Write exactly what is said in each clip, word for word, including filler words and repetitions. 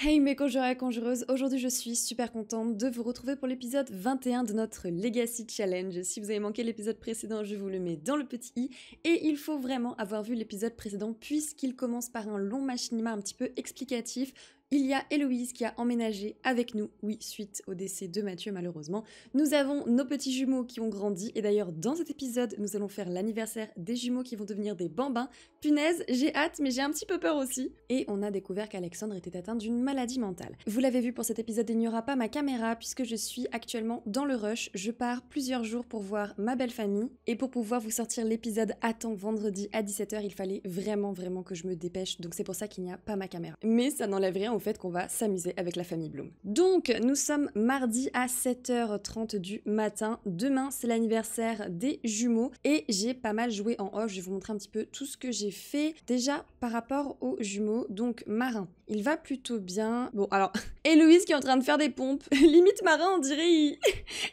Hey mes conjureurs et conjureuses, aujourd'hui je suis super contente de vous retrouver pour l'épisode vingt et un de notre Legacy Challenge. Si vous avez manqué l'épisode précédent, je vous le mets dans le petit i. Et il faut vraiment avoir vu l'épisode précédent puisqu'il commence par un long machinima un petit peu explicatif. Il y a Héloïse qui a emménagé avec nous, oui, suite au décès de Mathieu malheureusement. Nous avons nos petits jumeaux qui ont grandi et d'ailleurs dans cet épisode, nous allons faire l'anniversaire des jumeaux qui vont devenir des bambins. Punaise, j'ai hâte mais j'ai un petit peu peur aussi. Et on a découvert qu'Alexandre était atteint d'une maladie mentale. Vous l'avez vu, pour cet épisode, il n'y aura pas ma caméra puisque je suis actuellement dans le rush. Je pars plusieurs jours pour voir ma belle famille et pour pouvoir vous sortir l'épisode à temps vendredi à dix-sept heures, il fallait vraiment vraiment que je me dépêche. Donc c'est pour ça qu'il n'y a pas ma caméra. Mais ça n'enlève rien au fait qu'on va s'amuser avec la famille Bloom. Donc nous sommes mardi à sept heures trente du matin. Demain c'est l'anniversaire des jumeaux et j'ai pas mal joué en off. Je vais vous montrer un petit peu tout ce que j'ai fait déjà par rapport aux jumeaux. Donc Marin, il va plutôt bien. Bon alors, Héloïse qui est en train de faire des pompes. Limite Marin on dirait il,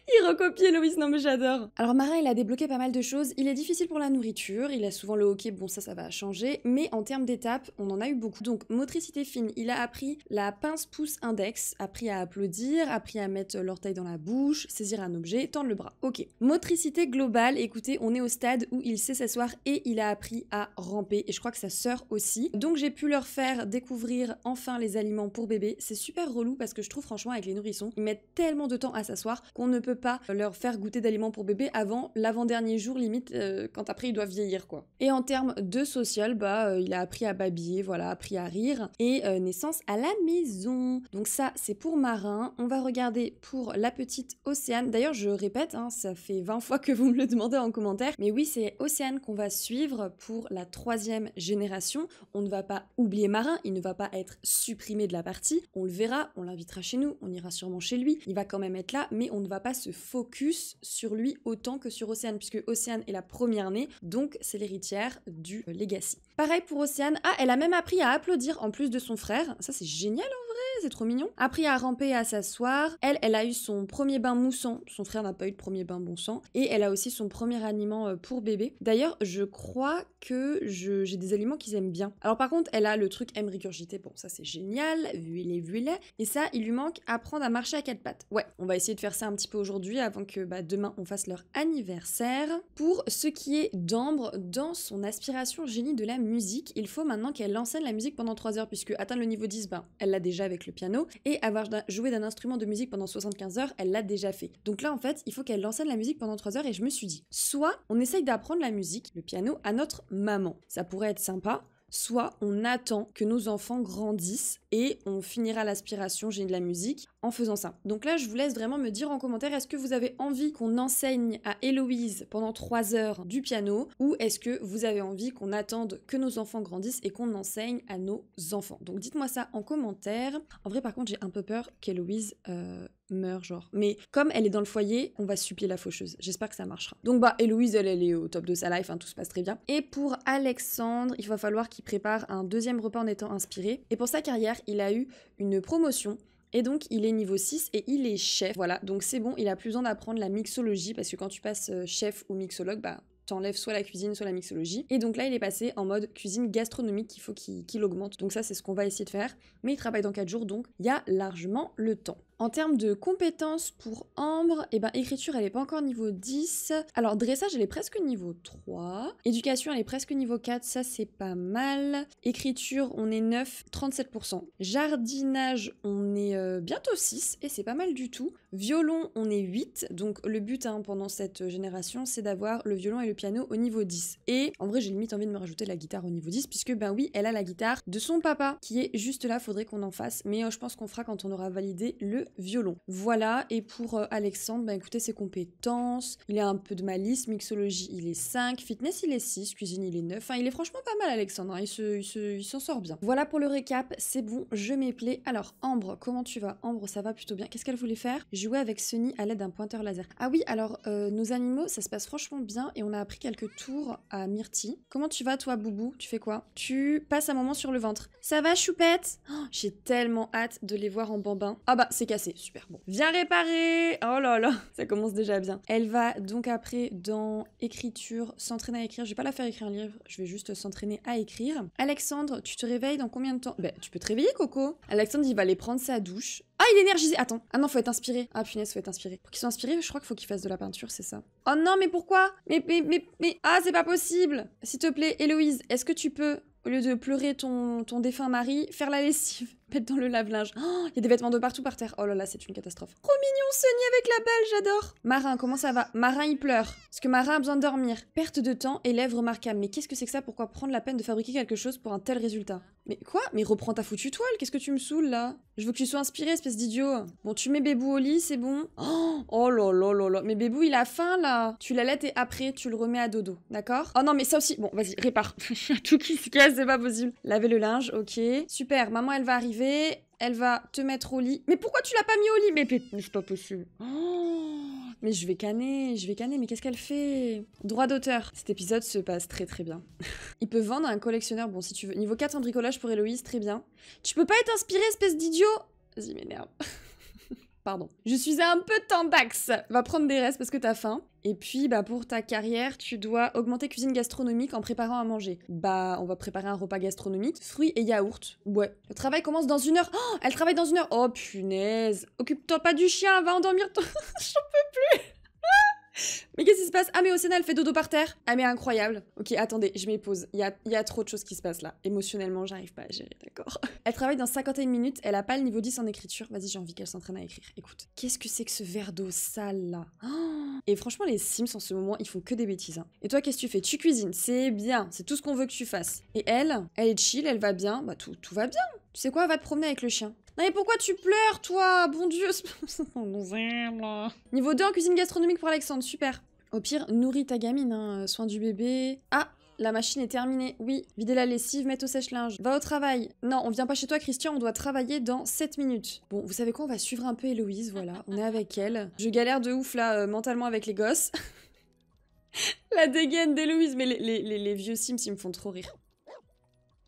il recopie Héloïse, non mais j'adore. Alors Marin il a débloqué pas mal de choses. Il est difficile pour la nourriture, il a souvent le hockey, bon ça ça va changer. Mais en termes d'étapes on en a eu beaucoup. Donc motricité fine, il a appris la pince pouce index, appris à applaudir, appris à mettre l'orteil dans la bouche, saisir un objet, tendre le bras. Ok. Motricité globale, écoutez, on est au stade où il sait s'asseoir et il a appris à ramper et je crois que sa sœur aussi. Donc j'ai pu leur faire découvrir enfin les aliments pour bébé. C'est super relou parce que je trouve franchement avec les nourrissons, ils mettent tellement de temps à s'asseoir qu'on ne peut pas leur faire goûter d'aliments pour bébé avant l'avant-dernier jour limite euh, quand après ils doivent vieillir quoi. Et en termes de social, bah euh, il a appris à babiller, voilà, appris à rire et euh, naissance à la la maison. Donc ça c'est pour Marin. On va regarder pour la petite Océane. D'ailleurs je répète, hein, ça fait vingt fois que vous me le demandez en commentaire, mais oui c'est Océane qu'on va suivre pour la troisième génération. On ne va pas oublier Marin, il ne va pas être supprimé de la partie, on le verra, on l'invitera chez nous, on ira sûrement chez lui, il va quand même être là, mais on ne va pas se focus sur lui autant que sur Océane, puisque Océane est la première née, donc c'est l'héritière du Legacy. Pareil pour Océane, ah elle a même appris à applaudir en plus de son frère, ça c'est génial en vrai, c'est trop mignon. Appris à ramper et à s'asseoir. Elle, elle a eu son premier bain moussant. Son frère n'a pas eu de premier bain bon sang. Et elle a aussi son premier aliment pour bébé. D'ailleurs, je crois que j'ai des aliments qu'ils aiment bien. Alors par contre, elle a le truc aime régurgiter. Bon, ça c'est génial. Vuilet, vuilet. Et ça, il lui manque apprendre à marcher à quatre pattes. Ouais, on va essayer de faire ça un petit peu aujourd'hui avant que bah, demain on fasse leur anniversaire. Pour ce qui est d'Ambre, dans son aspiration génie de la musique, il faut maintenant qu'elle enseigne la musique pendant trois heures puisque atteindre le niveau dix, ben, elle l'a déjà avec le piano, et avoir joué d'un instrument de musique pendant soixante-quinze heures, elle l'a déjà fait. Donc là en fait, il faut qu'elle enseigne la musique pendant trois heures et je me suis dit, soit on essaye d'apprendre la musique, le piano, à notre maman. Ça pourrait être sympa. Soit on attend que nos enfants grandissent et on finira l'aspiration génie de la musique en faisant ça. Donc là, je vous laisse vraiment me dire en commentaire, est-ce que vous avez envie qu'on enseigne à Héloïse pendant trois heures du piano ou est-ce que vous avez envie qu'on attende que nos enfants grandissent et qu'on enseigne à nos enfants? Donc dites-moi ça en commentaire. En vrai, par contre, j'ai un peu peur qu'Héloïse... Euh meurt genre, mais comme elle est dans le foyer on va supplier la faucheuse, j'espère que ça marchera. Donc bah Héloïse elle, elle est au top de sa life hein, tout se passe très bien. Et pour Alexandre il va falloir qu'il prépare un deuxième repas en étant inspiré, et pour sa carrière il a eu une promotion et donc il est niveau six et il est chef, voilà, donc c'est bon, il a plus besoin d'apprendre la mixologie parce que quand tu passes chef ou mixologue bah t'enlèves soit la cuisine, soit la mixologie. Et donc là, il est passé en mode cuisine gastronomique qu'il faut qu'il qu'il augmente. Donc ça, c'est ce qu'on va essayer de faire. Mais il travaille dans quatre jours, donc il y a largement le temps. En termes de compétences pour Ambre, eh ben, écriture, elle est pas encore niveau dix. Alors, dressage, elle est presque niveau trois. Éducation, elle est presque niveau quatre. Ça, c'est pas mal. Écriture, on est neuf, trente-sept pour cent. Jardinage, on est euh, bientôt six. Et c'est pas mal du tout. Violon, on est huit. Donc, le but hein, pendant cette génération, c'est d'avoir le violon et le piano au niveau dix. Et en vrai j'ai limite envie de me rajouter la guitare au niveau dix puisque ben oui elle a la guitare de son papa qui est juste là, faudrait qu'on en fasse, mais euh, je pense qu'on fera quand on aura validé le violon. Voilà, et pour euh, Alexandre, ben écoutez ses compétences, il a un peu de malice, mixologie il est cinq, fitness il est six, cuisine il est neuf, enfin il est franchement pas mal Alexandre, hein. il se, il se, il s'en sort bien. Voilà pour le récap, c'est bon, je m'y plais. Alors Ambre, comment tu vas? Ambre ça va plutôt bien, qu'est-ce qu'elle voulait faire? Jouer avec Sunny à l'aide d'un pointeur laser. Ah oui alors euh, nos animaux ça se passe franchement bien et on a appris quelques tours à Myrtille. Comment tu vas toi Boubou? Tu fais quoi? Tu passes un moment sur le ventre. Ça va choupette? Oh, j'ai tellement hâte de les voir en bambin. Ah bah c'est cassé. cassé, super, bon. Viens réparer. Oh là là, ça commence déjà bien. Elle va donc après dans écriture, s'entraîner à écrire. Je vais pas la faire écrire un livre, je vais juste s'entraîner à écrire. Alexandre, tu te réveilles dans combien de temps? Bah, tu peux te réveiller, Coco. Alexandre, il va aller prendre sa douche. Ah, il est énergisé. Attends. Ah non, faut être inspiré. Ah punaise, faut être inspiré. Pour qu'ils soient inspirés, je crois qu'il faut qu'ils fassent de la peinture, c'est ça. Oh non, mais pourquoi? Mais, mais, mais, mais... Ah, c'est pas possible. S'il te plaît, Héloïse, est-ce que tu peux, au lieu de pleurer ton, ton défunt mari, faire la lessive, mettre dans le lave-linge? Oh, il y a des vêtements de partout par terre. Oh là là, c'est une catastrophe. Trop mignon, Sunny avec la balle, j'adore. Marin, comment ça va? Marin, il pleure. Parce que Marin a besoin de dormir. Perte de temps, élève remarquable. Mais qu'est-ce que c'est que ça? Pourquoi prendre la peine de fabriquer quelque chose pour un tel résultat? Mais quoi? Mais reprends ta foutue toile, qu'est-ce que tu me saoules là? Je veux que tu sois inspiré, espèce d'idiot. Bon, tu mets Bébou au lit, c'est bon. Oh, oh là là là là. Mais Bébou, il a faim là. Tu l'allaites et après, tu le remets à dodo, d'accord? Oh non, mais ça aussi. Bon, vas-y, répare. Tout qui se casse, c'est pas possible. Laver le linge, ok. Super, maman, elle va arriver. Elle va te mettre au lit. Mais pourquoi tu l'as pas mis au lit? Mais, mais c'est pas possible. Oh, mais je vais canner, je vais canner, mais qu'est-ce qu'elle fait? Droit d'auteur. Cet épisode se passe très très bien. Il peut vendre à un collectionneur, bon si tu veux. Niveau quatre en bricolage pour Héloïse, très bien. Tu peux pas être inspirée, espèce d'idiot? Vas-y, m'énerve. Pardon. Je suis à un peu de tendax. Va prendre des restes parce que t'as faim. Et puis, bah, pour ta carrière, tu dois augmenter cuisine gastronomique en préparant à manger. Bah, on va préparer un repas gastronomique. Fruits et yaourts. Ouais. Le travail commence dans une heure. Oh, elle travaille dans une heure. Oh, punaise. Occupe-toi pas du chien. Va endormir ton... J'en peux plus. Mais qu'est-ce qui se passe? Ah mais Océane, elle fait dodo par terre. Ah mais incroyable. Ok, attendez, je mets pause. Il y a, y a trop de choses qui se passent là. Émotionnellement, j'arrive pas à gérer, d'accord? Elle travaille dans cinquante et une minutes, elle a pas le niveau dix en écriture. Vas-y, j'ai envie qu'elle s'entraîne à écrire. Écoute, qu'est-ce que c'est que ce verre d'eau sale là? Oh. Et franchement, les Sims en ce moment, ils font que des bêtises. Hein. Et toi, qu'est-ce que tu fais? Tu cuisines, c'est bien. C'est tout ce qu'on veut que tu fasses. Et elle, elle est chill, elle va bien. Bah tout, tout va bien. Tu sais quoi, va te promener avec le chien. Non mais pourquoi tu pleures, toi? Bon Dieu, niveau deux en cuisine gastronomique pour Alexandre, super. Au pire, nourris ta gamine, hein. Soin du bébé... Ah, la machine est terminée, oui. Vider la lessive, mettre au sèche-linge. Va au travail. Non, on vient pas chez toi, Christian, on doit travailler dans sept minutes. Bon, vous savez quoi, on va suivre un peu Héloïse, voilà. On est avec elle. Je galère de ouf, là, euh, mentalement avec les gosses. La dégaine d'Héloïse, mais les, les, les, les vieux Sims, ils me font trop rire.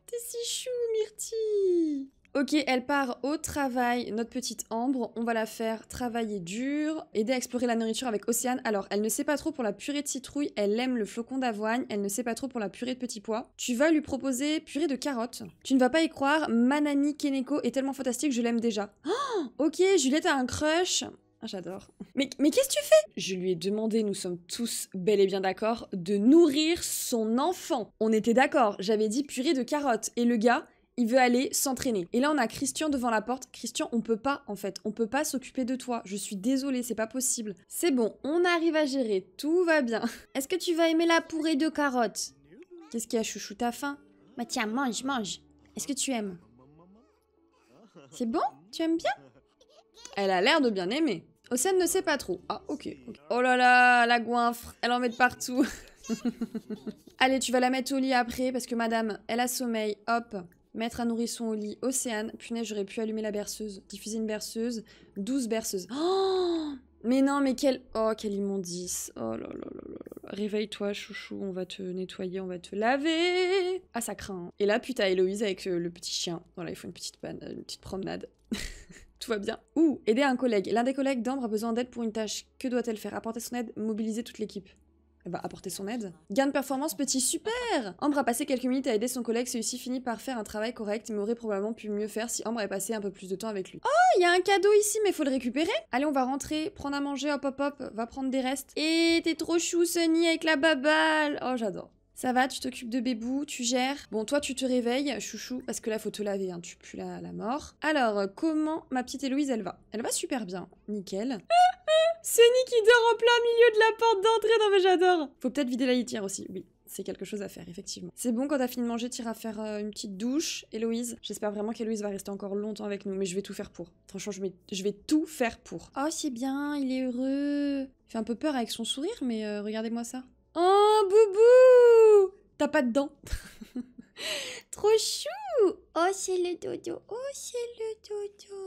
T'es si chou, Myrtille. Ok, elle part au travail, notre petite Ambre. On va la faire travailler dur, aider à explorer la nourriture avec Océane. Alors, elle ne sait pas trop pour la purée de citrouille, elle aime le flocon d'avoine, elle ne sait pas trop pour la purée de petits pois. Tu vas lui proposer purée de carottes. Tu ne vas pas y croire, Manami Keneko est tellement fantastique, je l'aime déjà. Oh, ok, Juliette a un crush. Ah, j'adore. Mais, mais qu'est-ce que tu fais? Je lui ai demandé, nous sommes tous bel et bien d'accord, de nourrir son enfant. On était d'accord, j'avais dit purée de carottes. Et le gars... il veut aller s'entraîner. Et là, on a Christian devant la porte. Christian, on peut pas, en fait. On peut pas s'occuper de toi. Je suis désolée, c'est pas possible. C'est bon, on arrive à gérer. Tout va bien. Est-ce que tu vas aimer la purée de carottes? Qu'est-ce qu'il y a, chouchou? T'as faim? Bah tiens, mange, mange. Est-ce que tu aimes? C'est bon? Tu aimes bien? Elle a l'air de bien aimer. Océane ne sait pas trop. Ah, ok. okay. Oh là là, la goinfre. Elle en met de partout. Allez, tu vas la mettre au lit après, parce que madame, elle a sommeil. Hop. Mettre un nourrisson au lit, Océane. Punaise, j'aurais pu allumer la berceuse. Diffuser une berceuse. douze berceuses. Oh, mais non, mais quelle... Oh, quelle immondice. Oh là là là là. Réveille-toi, chouchou. On va te nettoyer, on va te laver. Ah, ça craint. Hein. Et là, putain, Héloïse avec le petit chien. Voilà, il faut une petite, panne, une petite promenade. Tout va bien. Ouh, aider un collègue. L'un des collègues d'Ambre a besoin d'aide pour une tâche. Que doit-elle faire? Apporter son aide, mobiliser toute l'équipe. Bah, apporter son aide. Gain de performance, petit super! Ambre a passé quelques minutes à aider son collègue, celui-ci finit par faire un travail correct, mais aurait probablement pu mieux faire si Ambre avait passé un peu plus de temps avec lui. Oh, il y a un cadeau ici, mais faut le récupérer! Allez, on va rentrer, prendre à manger, hop hop hop, va prendre des restes. Et t'es trop chou, Sunny, avec la baballe! Oh, j'adore. Ça va, tu t'occupes de Bébou, tu gères. Bon, toi, tu te réveilles, chouchou, parce que là, faut te laver, hein, tu pues la, la mort. Alors, comment ma petite Héloïse, elle va? Elle va super bien, nickel. Sunny qui dort en plein milieu de la porte d'entrée, non mais j'adore. Faut peut-être vider la litière aussi, oui. C'est quelque chose à faire, effectivement. C'est bon, quand t'as fini de manger, t'iras faire euh, une petite douche, Héloïse. J'espère vraiment qu'Héloïse va rester encore longtemps avec nous, mais je vais tout faire pour. Franchement, je vais, je vais tout faire pour. Oh, c'est bien, il est heureux. Il fait un peu peur avec son sourire, mais euh, regardez-moi ça. Oh, Boubou! T'as pas de dents. Trop chou! Oh, c'est le dodo, oh, c'est le dodo.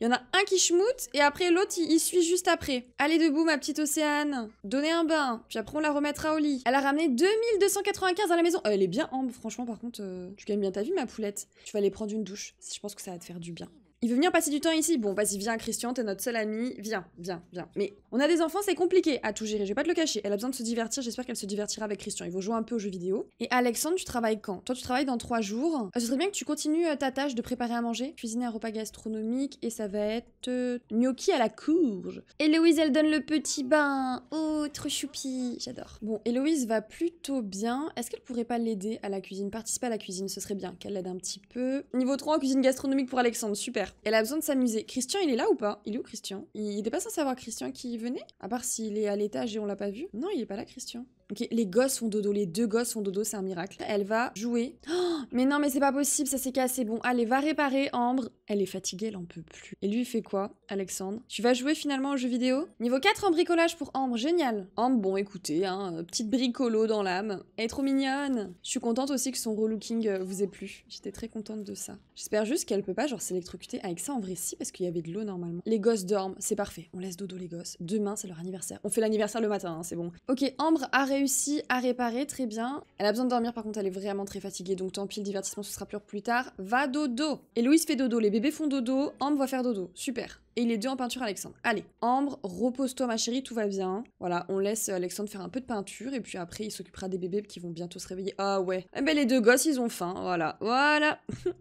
Il y en a un qui schmoute et après l'autre, il, il suit juste après. Allez debout, ma petite Océane. Donnez un bain, puis après on la remettra au lit. Elle a ramené deux mille deux cent quatre-vingt-quinze à la maison. Euh, elle est bien, Ambre, franchement, par contre, euh, tu gagnes bien ta vie, ma poulette. Tu vas aller prendre une douche, je pense que ça va te faire du bien. Il veut venir passer du temps ici. Bon, vas-y, viens, Christian, t'es notre seul ami. Viens, viens, viens. Mais on a des enfants, c'est compliqué à tout gérer. Je vais pas te le cacher. Elle a besoin de se divertir. J'espère qu'elle se divertira avec Christian. Ils vont jouer un peu aux jeux vidéo. Et Alexandre, tu travailles quand? Toi, tu travailles dans trois jours. Ce serait bien que tu continues ta tâche de préparer à manger, cuisiner un repas gastronomique. Et ça va être euh, gnocchi à la courge. Héloïse, elle donne le petit bain. Oh, trop choupi. J'adore. Bon, Héloïse va plutôt bien. Est-ce qu'elle pourrait pas l'aider à la cuisine? Participer à la cuisine, ce serait bien qu'elle l'aide un petit peu. Niveau trois en cuisine gastronomique pour Alexandre. Super. Elle a besoin de s'amuser. Christian, il est là ou pas? Il est où, Christian? Il n'était pas censé savoir Christian qui venait? À part s'il est à l'étage et on l'a pas vu. Non, il est pas là, Christian. Ok, les gosses font dodo, les deux gosses font dodo, c'est un miracle. Elle va jouer. Oh, mais non, mais c'est pas possible, ça s'est cassé. Bon, allez, va réparer, Ambre. Elle est fatiguée, elle en peut plus. Et lui, il fait quoi, Alexandre? Tu vas jouer finalement aux jeux vidéo? Niveau quatre en bricolage pour Ambre, génial. Ambre, bon, écoutez, hein, petite bricolo dans l'âme. Elle est trop mignonne. Je suis contente aussi que son relooking vous ait plu. J'étais très contente de ça. J'espère juste qu'elle peut pas, genre, s'électrocuter avec ça en vrai, si, parce qu'il y avait de l'eau normalement. Les gosses dorment, c'est parfait. On laisse dodo les gosses. Demain, c'est leur anniversaire. On fait l'anniversaire le matin, hein, c'est bon. Ok, Ambre a réussi. Réussi à réparer, très bien. Elle a besoin de dormir, par contre, elle est vraiment très fatiguée, donc tant pis, le divertissement, ce sera plus plus tard. Va dodo. Et Héloïse fait dodo, les bébés font dodo, Ambre va faire dodo, super. Et les deux en peinture, Alexandre. Allez, Ambre, repose-toi ma chérie, tout va bien. Voilà, on laisse Alexandre faire un peu de peinture, et puis après, il s'occupera des bébés qui vont bientôt se réveiller. Ah ouais. Eh ben, les deux gosses, ils ont faim, voilà, voilà.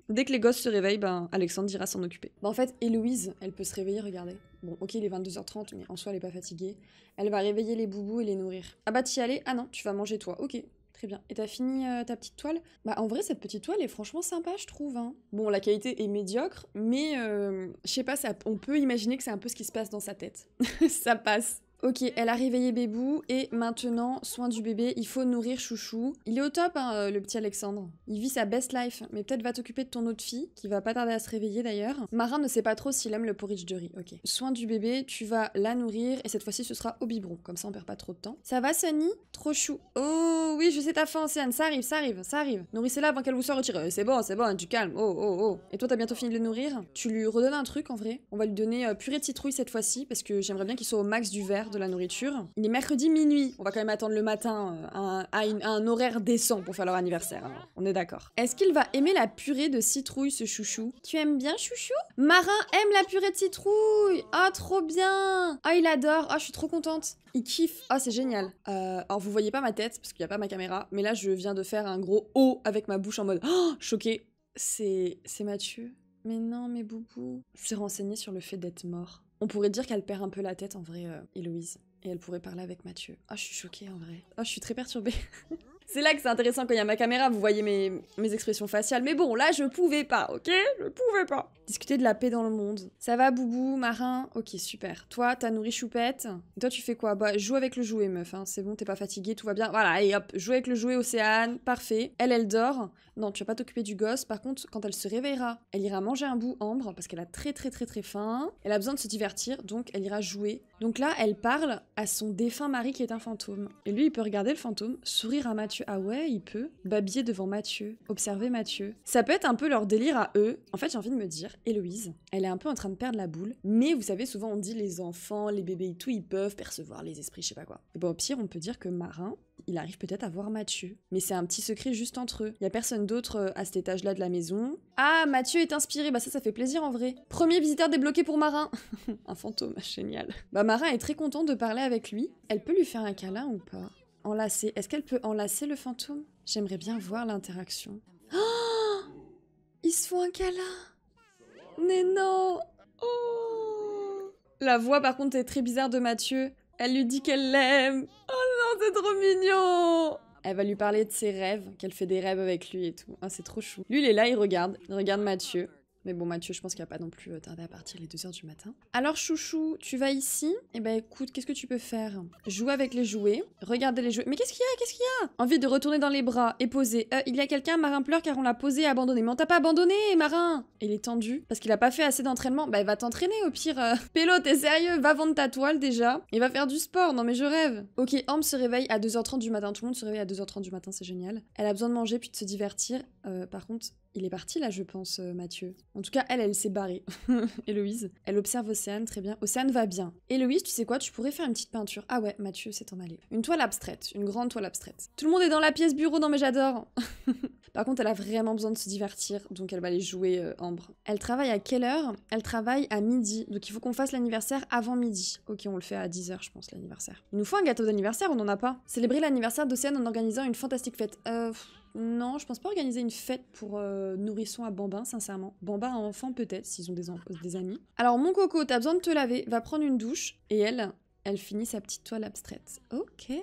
Dès que les gosses se réveillent, ben, Alexandre ira s'en occuper. Ben, en fait, Héloïse, elle peut se réveiller, regardez. Bon, ok, il est vingt-deux heures trente, mais en soi, elle est pas fatiguée. Elle va réveiller les boubous et les nourrir. Ah bah, t'y allais? Ah non, tu vas manger toi, ok. Très bien. Et t'as fini euh, ta petite toile? Bah en vrai cette petite toile est franchement sympa je trouve. Hein. Bon la qualité est médiocre mais euh, je sais pas, ça, on peut imaginer que c'est un peu ce qui se passe dans sa tête. Ça passe. Ok, elle a réveillé Bébou et maintenant, soin du bébé, il faut nourrir Chouchou. Il est au top, hein, le petit Alexandre. Il vit sa best life, mais peut-être va t'occuper de ton autre fille, qui va pas tarder à se réveiller d'ailleurs. Marin ne sait pas trop s'il aime le porridge de riz, ok. Soin du bébé, tu vas la nourrir et cette fois-ci, ce sera au biberon, comme ça on perd pas trop de temps. Ça va, Sunny? Trop chou. Oh oui, je sais ta faim, Océane, ça arrive, ça arrive, ça arrive. Nourrissez-la avant qu'elle vous se retire. C'est bon, c'est bon, du calme, oh, oh, oh. Et toi, t'as bientôt fini de le nourrir? Tu lui redonnes un truc en vrai? On va lui donner euh, purée de citrouille cette fois-ci, parce que j'aimerais bien qu'il soit au max du verre de la nourriture. Il est mercredi minuit. On va quand même attendre le matin euh, à, à, une, à un horaire décent pour faire leur anniversaire. Hein. On est d'accord. Est-ce qu'il va aimer la purée de citrouille, ce chouchou? Tu aimes bien, chouchou? Marin aime la purée de citrouille. Oh, trop bien. Oh, il adore. Oh, je suis trop contente. Il kiffe. Oh, c'est génial. Euh, alors, vous voyez pas ma tête, parce qu'il n'y a pas ma caméra, mais là, je viens de faire un gros O avec ma bouche en mode oh, choqué. C'est... c'est Mathieu. Mais non, mais Boubou. Je suis renseignée sur le fait d'être mort. On pourrait dire qu'elle perd un peu la tête en vrai, euh, Héloïse. Et elle pourrait parler avec Mathieu. Ah, oh, je suis choquée en vrai. Ah, oh, je suis très perturbée. C'est là que c'est intéressant quand il y a ma caméra, vous voyez mes, mes expressions faciales. Mais bon, là, je pouvais pas, ok? Je pouvais pas. Discuter de la paix dans le monde. Ça va, Boubou, Marin? Ok, super. Toi, t'as nourri Choupette. Et toi, tu fais quoi? Bah, joue avec le jouet, meuf. Hein. C'est bon, t'es pas fatiguée, tout va bien. Voilà, allez, hop, joue avec le jouet, Océane. Parfait. Elle, elle dort. Non, tu vas pas t'occuper du gosse. Par contre, quand elle se réveillera, elle ira manger un bout, Ambre, parce qu'elle a très, très, très, très faim. Elle a besoin de se divertir, donc elle ira jouer. Donc là, elle parle à son défunt mari qui est un fantôme. Et lui, il peut regarder le fantôme, sourire à Mathieu. Ah ouais, il peut babiller devant Mathieu, observer Mathieu. Ça peut être un peu leur délire à eux. En fait, j'ai envie de me dire, Héloïse, elle est un peu en train de perdre la boule. Mais vous savez, souvent on dit les enfants, les bébés et tout, ils peuvent percevoir les esprits, je sais pas quoi. Et bon, au pire, on peut dire que Marin, il arrive peut-être à voir Mathieu. Mais c'est un petit secret juste entre eux. Il y a personne d'autre à cet étage-là de la maison. Ah, Mathieu est inspiré. Bah ça, ça fait plaisir en vrai. Premier visiteur débloqué pour Marin. Un fantôme, génial. Bah Marin est très content de parler avec lui. Elle peut lui faire un câlin ou pas? Enlacer. Est-ce qu'elle peut enlacer le fantôme? J'aimerais bien voir l'interaction. Oh, ils se font un câlin. Mais non. Oh, la voix par contre est très bizarre de Mathieu. Elle lui dit qu'elle l'aime. Oh non, c'est trop mignon. Elle va lui parler de ses rêves, qu'elle fait des rêves avec lui et tout. Ah, c'est trop chou. Lui, il est là, il regarde. Il regarde Mathieu. Mais bon, Mathieu, je pense qu'il n'y a pas non plus tardé à partir les deux heures du matin. Alors, chouchou, tu vas ici? Eh ben, écoute, qu'est-ce que tu peux faire? Jouer avec les jouets, regarder les jouets. Mais qu'est-ce qu'il y a? Qu'est-ce qu'il y a? Envie de retourner dans les bras et poser. Euh, il y a quelqu'un, Marin pleure car on l'a posé et abandonné. Mais on t'a pas abandonné, Marin! Il est tendu parce qu'il a pas fait assez d'entraînement. Bah, il va t'entraîner au pire. Euh... Pélo, t'es sérieux? Va vendre ta toile déjà. Il va faire du sport. Non, mais je rêve. Ok, Ambre se réveille à deux heures trente du matin. Tout le monde se réveille à deux heures trente du matin, c'est génial. Elle a besoin de manger puis de se divertir. Euh, par contre, Il est parti là, je pense, Mathieu. En tout cas, elle, elle s'est barrée. Héloïse. Elle observe Océane, très bien. Océane va bien. Héloïse, tu sais quoi, tu pourrais faire une petite peinture. Ah ouais, Mathieu, c'est en aller. Une toile abstraite, une grande toile abstraite. Tout le monde est dans la pièce bureau, non mais j'adore. Par contre, elle a vraiment besoin de se divertir, donc elle va aller jouer euh, Ambre. Elle travaille à quelle heure? Elle travaille à midi, donc il faut qu'on fasse l'anniversaire avant midi. Ok, on le fait à dix heures, je pense, l'anniversaire. Il nous faut un gâteau d'anniversaire, on n'en a pas. Célébrer l'anniversaire d'Océane en organisant une fantastique fête. Euh... Non, je pense pas organiser une fête pour euh, nourrissons à bambins, sincèrement. Bambins à enfants, peut-être, s'ils ont des, des amis. Alors, mon coco, t'as besoin de te laver, va prendre une douche. Et elle, elle finit sa petite toile abstraite. Ok.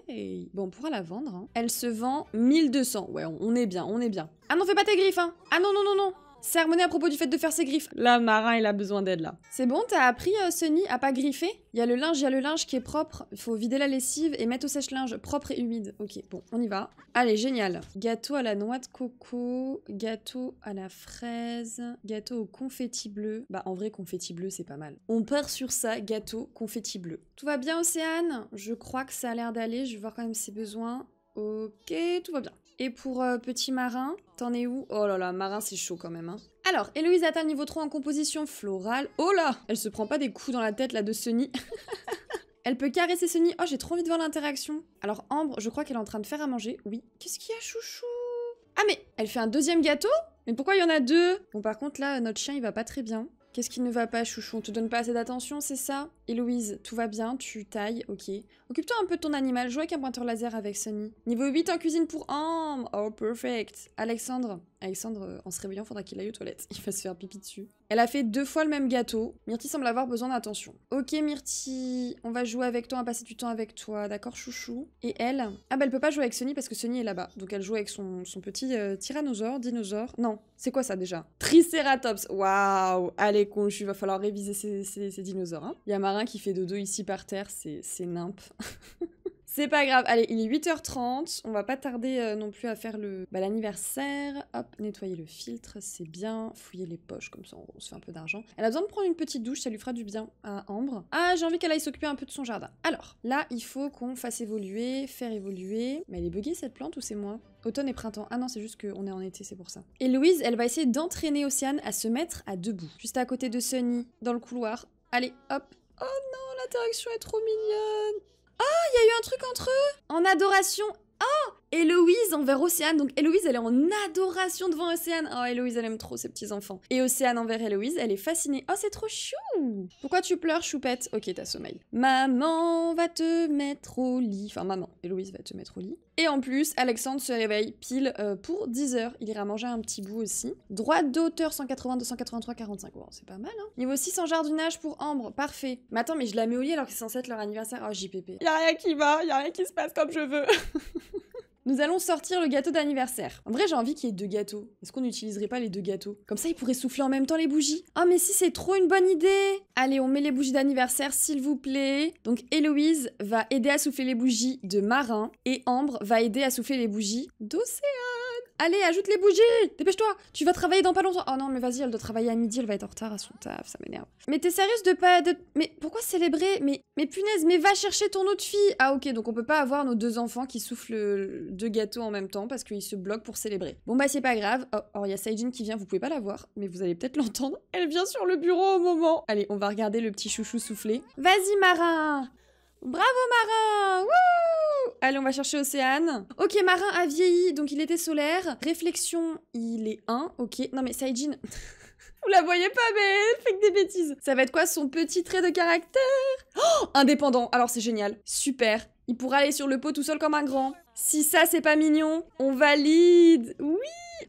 Bon, on pourra la vendre, hein. Elle se vend mille deux cents. Ouais, on est bien, on est bien. Ah non, fais pas tes griffes, hein. Ah non, non, non, non. Sermonner à propos du fait de faire ses griffes. Là, Marin, il a besoin d'aide, là. C'est bon, t'as appris, euh, Sunny, à pas griffer? Il y a le linge, il y a le linge qui est propre. Il faut vider la lessive et mettre au sèche-linge propre et humide. Ok, bon, on y va. Allez, génial. Gâteau à la noix de coco, gâteau à la fraise, gâteau au confetti bleu. Bah, en vrai, confetti bleu, c'est pas mal. On part sur ça, gâteau, confetti bleu. Tout va bien, Océane? Je crois que ça a l'air d'aller. Je vais voir quand même ses besoins. Ok, tout va bien. Et pour euh, petit Marin, t'en es où? Oh là là, Marin, c'est chaud quand même, hein. Alors, Héloïse atteint le niveau trois en composition florale. Oh là! Elle se prend pas des coups dans la tête, là, de Sunny. Elle peut caresser Sunny. Oh, j'ai trop envie de voir l'interaction. Alors, Ambre, je crois qu'elle est en train de faire à manger. Oui. Qu'est-ce qu'il y a, chouchou? Ah, mais elle fait un deuxième gâteau? Mais pourquoi il y en a deux? Bon, par contre, là, notre chien, il va pas très bien. Qu'est-ce qui ne va pas, chouchou? On te donne pas assez d'attention, c'est ça? Héloïse, tout va bien, tu tailles, ok. Occupe-toi un peu de ton animal, joue avec un pointeur laser avec Sunny. Niveau huit en cuisine pour Ambre. Oh, perfect. Alexandre. Alexandre, en se réveillant, faudra qu'il aille aux toilettes. Il va se faire pipi dessus. Elle a fait deux fois le même gâteau. Myrtille semble avoir besoin d'attention. Ok, Myrtille, on va jouer avec toi, on va passer du temps avec toi, d'accord, chouchou? Et elle? Ah bah, elle peut pas jouer avec Sunny parce que Sunny est là-bas. Donc elle joue avec son, son petit euh, tyrannosaure, dinosaure. Non, c'est quoi ça déjà? Triceratops. Waouh! Allez, Conju, va falloir réviser ces, ces, ces dinosaures, hein. Il y a Marin qui fait dodo ici par terre, c'est nimp. C'est pas grave, allez, il est huit heures trente, on va pas tarder euh, non plus à faire le bah, l'anniversaire. Hop, nettoyer le filtre, c'est bien, fouiller les poches, comme ça on, on se fait un peu d'argent. Elle a besoin de prendre une petite douche, ça lui fera du bien à Ambre. Ah, j'ai envie qu'elle aille s'occuper un peu de son jardin. Alors, là, il faut qu'on fasse évoluer, faire évoluer. Mais elle est buggée cette plante ou c'est moi? Automne et printemps. Ah non, c'est juste qu'on est en été, c'est pour ça. Et Héloïse, elle va essayer d'entraîner Océane à se mettre à debout, juste à côté de Sunny, dans le couloir. Allez, hop. Oh non, l'interaction est trop mignonne. Oh, il y a eu un truc entre eux! En adoration! Oh! Héloïse envers Océane. Donc Héloïse, elle est en adoration devant Océane. Oh, Héloïse, elle aime trop ces petits enfants. Et Océane envers Héloïse, elle est fascinée. Oh, c'est trop chou! Pourquoi tu pleures, choupette? Ok, t'as sommeil. Maman va te mettre au lit. Enfin, maman, Héloïse va te mettre au lit. Et en plus, Alexandre se réveille pile euh, pour dix heures. Il ira manger un petit bout aussi. Droit d'auteur cent quatre-vingts, deux cent quatre-vingt-trois, quarante-cinq. Wow, c'est pas mal, hein? Niveau six en jardinage pour Ambre. Parfait. Mais attends, mais je la mets au lit alors que c'est censé être leur anniversaire. Oh, J P P. Y'a rien qui va, y'a rien qui se passe comme je veux. Nous allons sortir le gâteau d'anniversaire. En vrai, j'ai envie qu'il y ait deux gâteaux. Est-ce qu'on n'utiliserait pas les deux gâteaux? Comme ça, ils pourraient souffler en même temps les bougies. Oh, mais si, c'est trop une bonne idée! Allez, on met les bougies d'anniversaire, s'il vous plaît. Donc, Héloïse va aider à souffler les bougies de Marin. Et Ambre va aider à souffler les bougies d'Océane. Allez, ajoute les bougies! Dépêche-toi! Tu vas travailler dans pas longtemps. Oh non, mais vas-y, elle doit travailler à midi, elle va être en retard à son taf, ça m'énerve. Mais t'es sérieuse de pas... De... Mais pourquoi célébrer? Mais mais punaise, mais va chercher ton autre fille! Ah ok, donc on peut pas avoir nos deux enfants qui soufflent deux gâteaux en même temps parce qu'ils se bloquent pour célébrer. Bon bah c'est pas grave. Oh, alors il y a Saijin qui vient, vous pouvez pas la voir, mais vous allez peut-être l'entendre. Elle vient sur le bureau au moment. Allez, on va regarder le petit chouchou souffler. Vas-y Marin! Bravo Marin! Wouh! Allez, on va chercher Océane. Ok, Marin a vieilli, donc il était solaire. Réflexion, il est un. Ok. Non mais Saijin... Vous la voyez pas, mais elle fait que des bêtises. Ça va être quoi son petit trait de caractère? Oh, indépendant. Alors c'est génial. Super. Il pourra aller sur le pot tout seul comme un grand. Si ça, c'est pas mignon, on valide. Oui!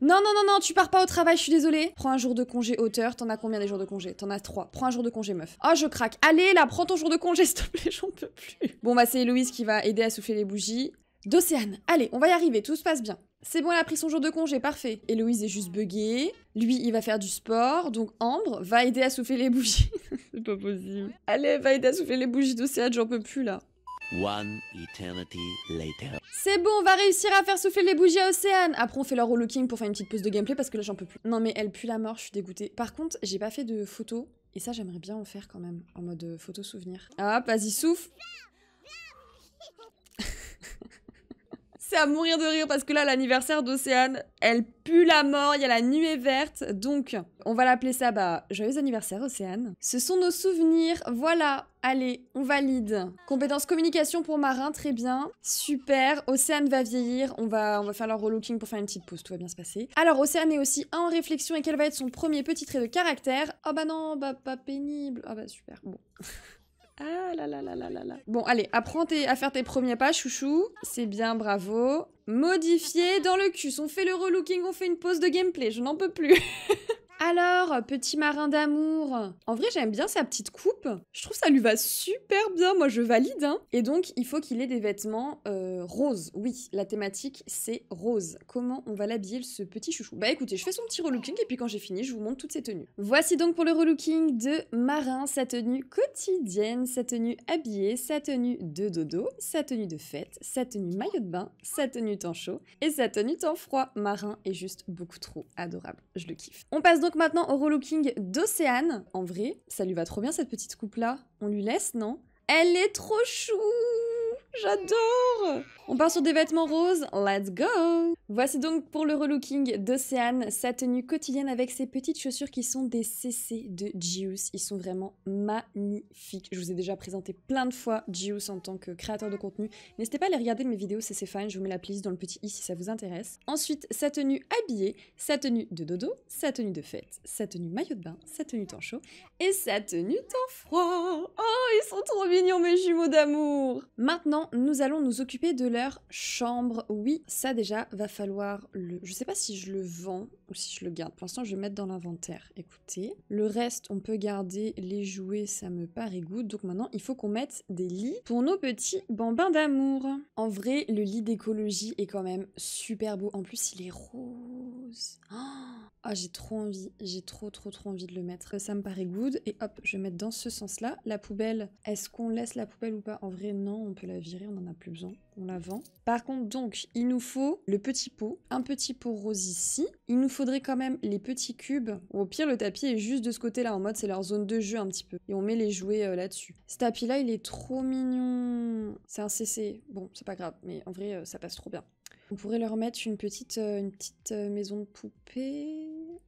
Non, non, non, non, tu pars pas au travail, je suis désolée. Prends un jour de congé hauteur. T'en as combien des jours de congé? T'en as trois. Prends un jour de congé, meuf. Oh, je craque. Allez, là, prends ton jour de congé, s'il te plaît, j'en peux plus. Bon, bah, c'est Héloïse qui va aider à souffler les bougies d'Océane. Allez, on va y arriver, tout se passe bien. C'est bon, elle a pris son jour de congé, parfait. Héloïse est juste buggée. Lui, il va faire du sport. Donc, Ambre va aider à souffler les bougies. C'est pas possible. Allez, va aider à souffler les bougies d'Océane, j'en peux plus, là. One eternity later. C'est bon, on va réussir à faire souffler les bougies à Océane. Après, on fait leur relooking pour faire une petite pause de gameplay parce que là, j'en peux plus. Non, mais elle pue la mort, je suis dégoûtée. Par contre, j'ai pas fait de photo. Et ça, j'aimerais bien en faire quand même, en mode photo souvenir. Hop, vas-y, souffle. C'est à mourir de rire parce que là, l'anniversaire d'Océane, elle pue la mort, il y a la nuée verte. Donc, on va l'appeler ça, bah, joyeux anniversaire Océane. Ce sont nos souvenirs, voilà. Allez, on valide. Compétence communication pour Marin, très bien. Super, Océane va vieillir. On va, on va faire leur relooking pour faire une petite pause, tout va bien se passer. Alors, Océane est aussi en réflexion et quel va être son premier petit trait de caractère? Oh bah non, bah pas pénible. Ah bah super, bon. Ah là là là là là là. Bon, allez, apprends tes, à faire tes premiers pas, chouchou. C'est bien, bravo. Modifier dans le cul. On fait le relooking, on fait une pause de gameplay. Je n'en peux plus. Alors, petit marin d'amour. En vrai, j'aime bien sa petite coupe. Je trouve que ça lui va super bien. Moi, je valide, hein. Et donc, il faut qu'il ait des vêtements euh, roses. Oui, la thématique, c'est rose. Comment on va l'habiller, ce petit chouchou? Bah écoutez, je fais son petit relooking et puis quand j'ai fini, je vous montre toutes ses tenues. Voici donc pour le relooking de Marin, sa tenue quotidienne, sa tenue habillée, sa tenue de dodo, sa tenue de fête, sa tenue maillot de bain, sa tenue temps chaud et sa tenue temps froid. Marin est juste beaucoup trop adorable. Je le kiffe. On passe donc Donc maintenant au relooking d'Océane. En vrai, ça lui va trop bien cette petite coupe-là. On lui laisse, non? Elle est trop chou! J'adore! On part sur des vêtements roses, let's go! Voici donc pour le relooking d'Océane, sa tenue quotidienne avec ses petites chaussures qui sont des C C de Jius. Ils sont vraiment magnifiques. Je vous ai déjà présenté plein de fois Jius en tant que créateur de contenu. N'hésitez pas à aller regarder mes vidéos C C Fine, je vous mets la playlist dans le petit i si ça vous intéresse. Ensuite, sa tenue habillée, sa tenue de dodo, sa tenue de fête, sa tenue maillot de bain, sa tenue temps chaud et sa tenue temps froid. Oh, ils sont trop mignons mes jumeaux d'amour! Maintenant, nous allons nous occuper de leur chambre. Oui, ça déjà, va falloir le... Je sais pas si je le vends ou si je le garde. Pour l'instant, je vais le mettre dans l'inventaire. Écoutez, le reste, on peut garder les jouets, ça me paraît good. Donc maintenant, il faut qu'on mette des lits pour nos petits bambins d'amour. En vrai, le lit d'écologie est quand même super beau. En plus, il est rose. Ah, oh, j'ai trop envie. J'ai trop, trop, trop envie de le mettre. Ça me paraît good. Et hop, je vais mettre dans ce sens-là. La poubelle, est-ce qu'on laisse la poubelle ou pas? En vrai, non, on peut la virer, on n'en a plus besoin. On la vend. Par contre, donc, il nous faut le petit pot. Un petit pot rose ici. Il nous faudrait quand même les petits cubes. Au pire, le tapis est juste de ce côté-là. En mode, c'est leur zone de jeu un petit peu. Et on met les jouets euh, là-dessus. Ce tapis-là, il est trop mignon. C'est un C C. Bon, c'est pas grave. Mais en vrai, euh, ça passe trop bien. On pourrait leur mettre une petite, euh, une petite euh, maison de poupée.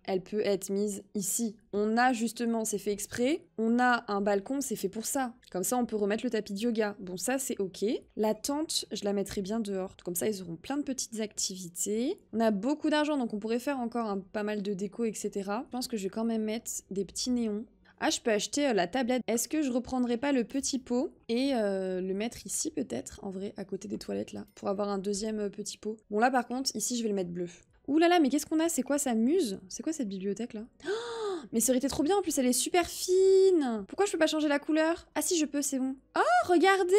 Elle peut être mise ici. On a justement, c'est fait exprès, on a un balcon, c'est fait pour ça. Comme ça, on peut remettre le tapis de yoga. Bon, ça, c'est ok. La tente, je la mettrai bien dehors. Comme ça, ils auront plein de petites activités. On a beaucoup d'argent, donc on pourrait faire encore un, pas mal de déco, et cetera. Je pense que je vais quand même mettre des petits néons. Ah, je peux acheter euh, la tablette. Est-ce que je reprendrai pas le petit pot et euh, le mettre ici, peut-être, en vrai, à côté des toilettes, là, pour avoir un deuxième euh, petit pot? Bon, là, par contre, ici, je vais le mettre bleu. Ouh là là, mais qu'est-ce qu'on a? C'est quoi ça, muse? C'est quoi cette bibliothèque là? Oh, mais ça aurait été trop bien, en plus elle est super fine. Pourquoi je peux pas changer la couleur? Ah si je peux, c'est bon. Oh, regardez!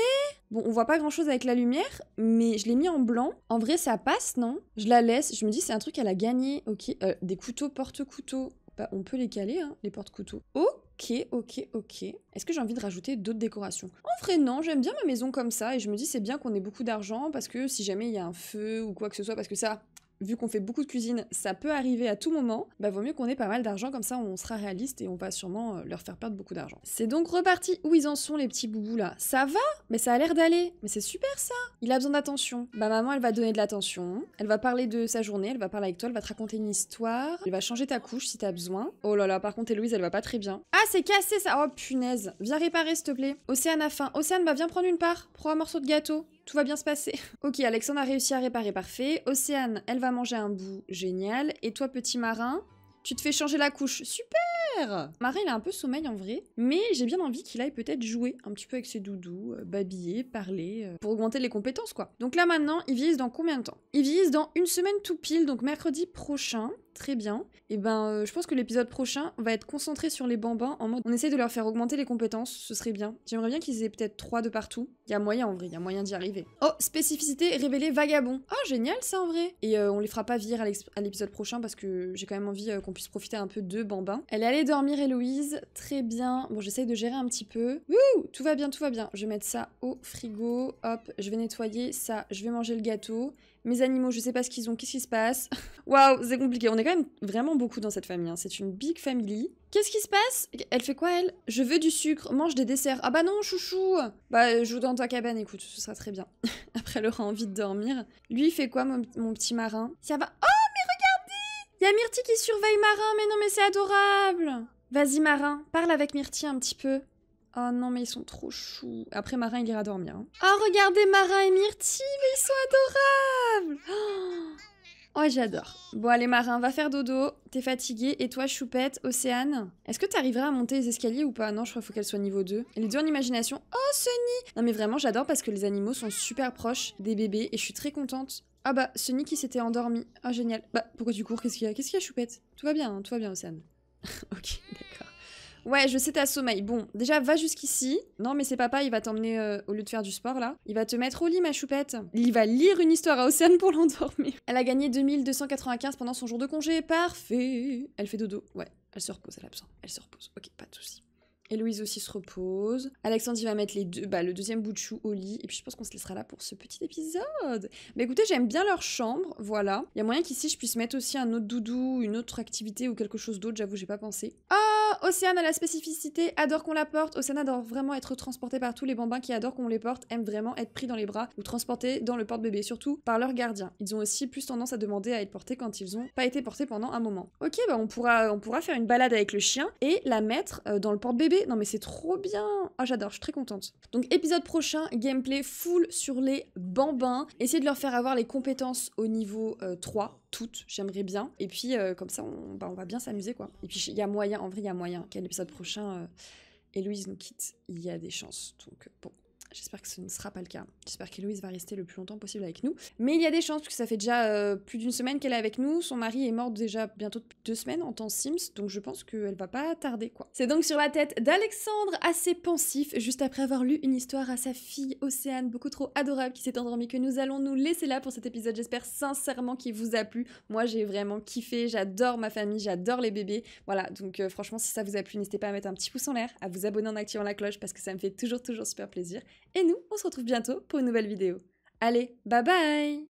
Bon, on voit pas grand chose avec la lumière, mais je l'ai mis en blanc. En vrai ça passe, non? Je la laisse, je me dis c'est un truc qu'elle a gagné. Ok, euh, des couteaux, porte-couteaux. Bah on peut les caler, hein, les porte-couteaux. Oh! Ok, ok, ok. Est-ce que j'ai envie de rajouter d'autres décorations? En vrai, non, j'aime bien ma maison comme ça et je me dis c'est bien qu'on ait beaucoup d'argent parce que si jamais il y a un feu ou quoi que ce soit, parce que ça, vu qu'on fait beaucoup de cuisine, ça peut arriver à tout moment, bah vaut mieux qu'on ait pas mal d'argent, comme ça on sera réaliste et on va sûrement leur faire perdre beaucoup d'argent. C'est donc reparti. Où ils en sont les petits boubous là? Ça va? Mais ça a l'air d'aller. Mais c'est super ça. Il a besoin d'attention. Bah maman, elle va donner de l'attention. Elle va parler de sa journée, elle va parler avec toi, elle va te raconter une histoire. Elle va changer ta couche si t'as besoin. Oh là là, par contre Héloïse, elle va pas très bien. Ah, c'est cassé ça. Oh punaise. Viens réparer s'il te plaît. Océane a faim. Océane, bah viens prendre une part. Prends un morceau de gâteau. Tout va bien se passer. Ok, Alexandre a réussi à réparer, parfait. Océane, elle va manger un bout, génial. Et toi, petit marin, tu te fais changer la couche. Super! Marin, il a un peu sommeil en vrai, mais j'ai bien envie qu'il aille peut-être jouer un petit peu avec ses doudous, euh, babiller, parler, euh, pour augmenter les compétences, quoi. Donc là, maintenant, il vieillissent dans combien de temps? Ils vieillissent dans une semaine tout pile, donc mercredi prochain. Très bien. Et ben, euh, je pense que l'épisode prochain va être concentré sur les bambins en mode on essaie de leur faire augmenter les compétences, ce serait bien. J'aimerais bien qu'ils aient peut-être trois de partout. Il y a moyen en vrai, il y a moyen d'y arriver. Oh, spécificité révélée vagabond. Oh, génial ça en vrai. Et euh, on les fera pas vivre à l'épisode prochain parce que j'ai quand même envie euh, qu'on puisse profiter un peu de bambins. Elle est allée dormir, Héloïse. Très bien. Bon, j'essaye de gérer un petit peu. Wouh, tout va bien, tout va bien. Je vais mettre ça au frigo. Hop, je vais nettoyer ça, je vais manger le gâteau. Mes animaux, je sais pas ce qu'ils ont, qu'est-ce qui se passe? Waouh, c'est compliqué. On est quand même vraiment beaucoup dans cette famille. Hein. C'est une big family. Qu'est-ce qui se passe? Elle fait quoi, elle? Je veux du sucre, mange des desserts. Ah bah non, chouchou! Bah, joue dans ta cabane, écoute, ce sera très bien. Après, elle aura envie de dormir. Lui, il fait quoi, mon, mon petit marin? Ça va... Oh, mais regardez! Il y a Myrtille qui surveille Marin, mais non, mais c'est adorable! Vas-y, Marin, parle avec Myrtille un petit peu. Oh non, mais ils sont trop choux. Après, Marin, il ira dormir. Hein. Oh, regardez Marin et Myrtille, mais ils sont adorables. Oh, oh j'adore. Bon, allez, Marin, va faire dodo. T'es fatigué. Et toi, choupette, Océane? Est-ce que t'arriveras à monter les escaliers ou pas? Non, je crois qu'il faut qu'elle soit niveau deux. Elle est deux en imagination. Oh, Sunny! Non, mais vraiment, j'adore parce que les animaux sont super proches des bébés et je suis très contente. Ah bah, Sunny qui s'était endormi. Oh, génial. Bah, pourquoi tu cours? Qu'est-ce qu'il y a? Qu'est-ce qu'il y a, choupette? Tout va bien, hein, tout va bien, Océane. Ok, d'accord. Ouais, je sais, t'as sommeil. Bon, déjà, va jusqu'ici. Non, mais c'est papa, il va t'emmener, euh, au lieu de faire du sport, là. Il va te mettre au lit, ma choupette. Il va lire une histoire à Océane pour l'endormir. Elle a gagné deux mille deux cent quatre-vingt-quinze pendant son jour de congé. Parfait. Elle fait dodo. Ouais, elle se repose, elle a besoin. Elle se repose. Ok, pas de soucis. Héloïse aussi se repose. Alexandre, il va mettre les deux, bah, le deuxième bout de chou au lit. Et puis, je pense qu'on se laissera là pour ce petit épisode. Mais écoutez, j'aime bien leur chambre, voilà. Il y a moyen qu'ici, je puisse mettre aussi un autre doudou, une autre activité ou quelque chose d'autre. J'avoue, j'ai pas pensé. Ah! Océane a la spécificité, adore qu'on la porte. Océane adore vraiment être transportée par tous les bambins qui adorent qu'on les porte, aiment vraiment être pris dans les bras ou transportés dans le porte-bébé, surtout par leurs gardiens. Ils ont aussi plus tendance à demander à être portés quand ils ont pas été portés pendant un moment. Ok, bah on pourra, on pourra faire une balade avec le chien et la mettre dans le porte-bébé. Non mais c'est trop bien. Ah, j'adore, je suis très contente. Donc épisode prochain, gameplay full sur les bambins. Essayez de leur faire avoir les compétences au niveau euh, trois. Toutes, j'aimerais bien. Et puis, euh, comme ça, on, bah, on va bien s'amuser, quoi. Et puis, il y a moyen, en vrai, il y a moyen qu'à l'épisode prochain, euh, Héloïse nous quitte. Il y a des chances. Donc, bon, j'espère que ce ne sera pas le cas. J'espère qu'Héloïse va rester le plus longtemps possible avec nous. Mais il y a des chances, parce que ça fait déjà euh, plus d'une semaine qu'elle est avec nous. Son mari est mort déjà bientôt depuis deux semaines en temps Sims. Donc, je pense qu'elle va pas tarder, quoi. C'est donc sur la tête d'Alexandre, assez pensif, juste après avoir lu une histoire à sa fille Océane, beaucoup trop adorable, qui s'est endormie, que nous allons nous laisser là pour cet épisode. J'espère sincèrement qu'il vous a plu. Moi, j'ai vraiment kiffé. J'adore ma famille. J'adore les bébés. Voilà. Donc, euh, franchement, si ça vous a plu, n'hésitez pas à mettre un petit pouce en l'air, à vous abonner en activant la cloche, parce que ça me fait toujours, toujours super plaisir. Et nous, on se retrouve bientôt pour une nouvelle vidéo. Allez, bye bye!